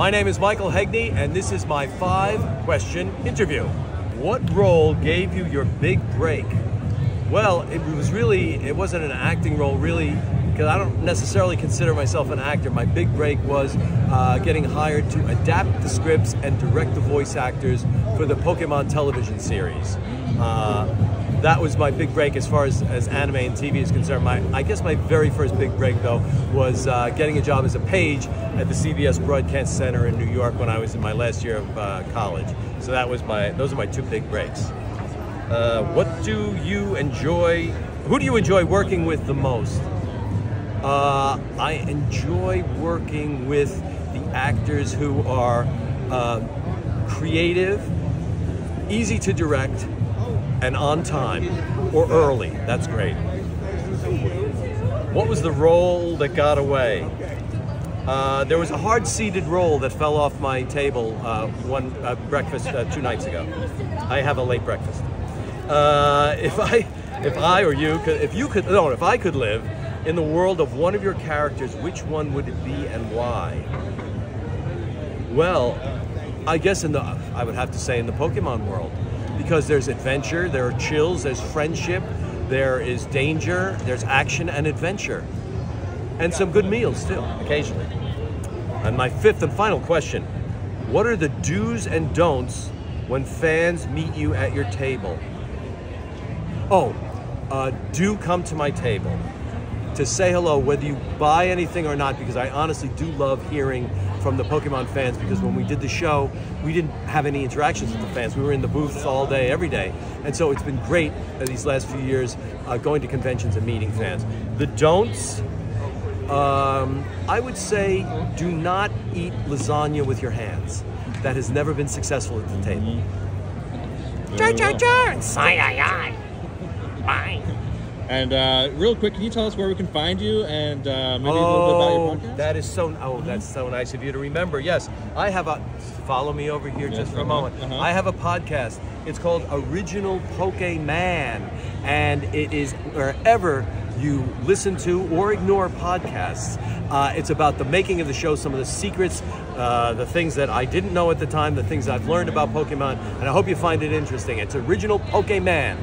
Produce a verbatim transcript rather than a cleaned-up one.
My name is Michael Haigney, and this is my five-question interview. What role gave you your big break? Well, it was really, it wasn't an acting role, really, because I don't necessarily consider myself an actor. My big break was uh, getting hired to adapt the scripts and direct the voice actors for the Pokémon television series. Uh, That was my big break as far as, as anime and T V is concerned. My, I guess my very first big break, though, was uh, getting a job as a page at the C B S Broadcast Center in New York when I was in my last year of uh, college. So that was my, those are my two big breaks. Uh, what do you enjoy, who do you enjoy working with the most? Uh, I enjoy working with the actors who are uh, creative, easy to direct, and on time, or early. That's great. What was the role that got away? Uh, there was a hard-seated roll that fell off my table uh, one uh, breakfast uh, two nights ago. I have a late breakfast. Uh, if I, if I or you could, if you could, no, if I could live in the world of one of your characters, which one would it be and why? Well, I guess in the, I would have to say in the Pokemon world. Because there's adventure, there are chills, there's friendship, there is danger, there's action and adventure. And some good meals, too, occasionally. And my fifth and final question, what are the do's and don'ts when fans meet you at your table? Oh, uh, do come to my table to say hello, whether you buy anything or not, because I honestly do love hearing from the Pokemon fans, because when we did the show, we didn't have any interactions with the fans. We were in the booths all day, every day. And so it's been great uh, these last few years uh, going to conventions and meeting fans. The don'ts, um, I would say do not eat lasagna with your hands. That has never been successful at the table. Char, char, char, and sigh, aye, aye. Bye. And uh, real quick, can you tell us where we can find you and uh, maybe oh, a little bit about your podcast? That is so, oh, that's so nice of you to remember. Yes, I have a, follow me over here yes, just for uh-huh, a moment. Uh-huh. I have a podcast. It's called Original Pokemon. And it is wherever you listen to or ignore podcasts. Uh, it's about the making of the show, some of the secrets, uh, the things that I didn't know at the time, the things I've learned about Pokemon. And I hope you find it interesting. It's Original Pokemon.